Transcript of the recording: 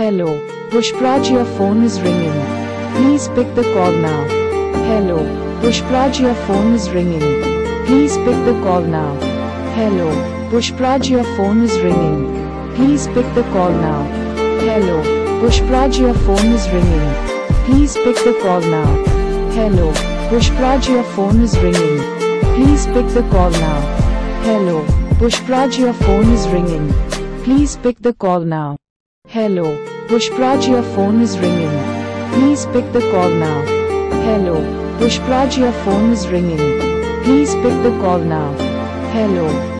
Hello, Pushpraj, your phone is ringing. Please pick the call now. Hello, Pushpraj, your phone is ringing. Please pick the call now. Hello, Pushpraj, your phone is ringing. Please pick the call now. Hello, Pushpraj, your phone is ringing. Please pick the call now. Hello, Pushpraj, your phone is ringing. Please pick the call now. Hello, Pushpraj, your phone is ringing. Please pick the call now. Hello, Pushpraj, your phone is ringing. Please pick the call now. Hello, Pushpraj, your phone is ringing. Please pick the call now. Hello.